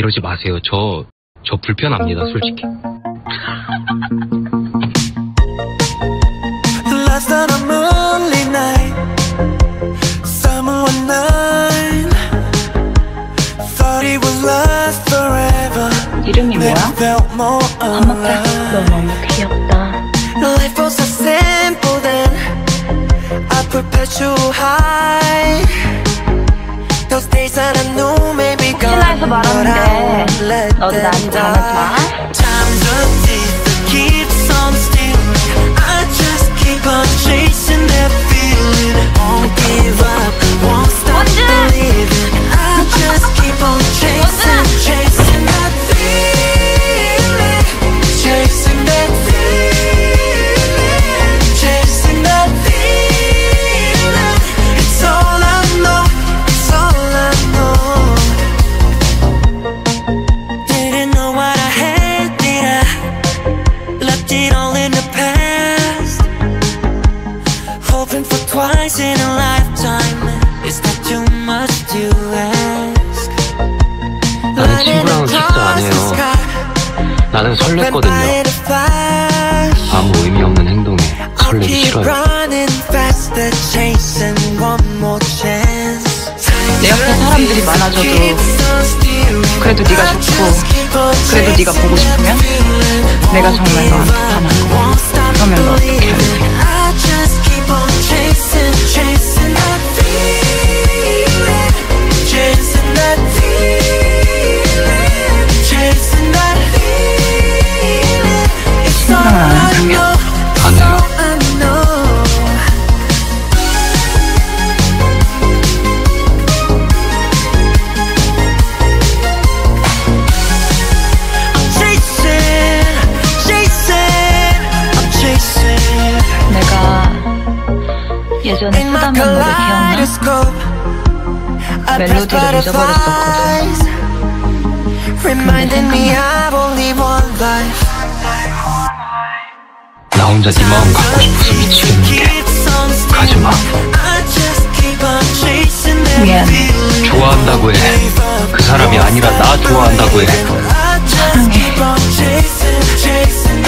이러지 마세요. 저 불편합니다, 솔직히. 이름이 뭐야? 엄마가 너 너무 귀엽다. 신라에서 말하는데 너 나한테 안 와? Twice in a lifetime, is that too much to ask? 나는 친구랑은 식사 안 해요. 나는 설렜거든요. 아무 의미 없는 행동에 설레기 싫어요. 내 옆에 사람들이 많아져도 그래도 네가 좋고 그래도 네가 보고 싶으면 내가 정말 너한테 반한 거야. 그러면 너 어떻게 해야 돼? 예전에 쓰다만 노래 기억나? 멜로디를 잊어버렸었거든. 나 혼자 네 마음 갖고 싶어서 미치겠는데 가지마. 미안. 좋아한다고 해. 그 사람이 아니라 나 좋아한다고 해. 사랑해.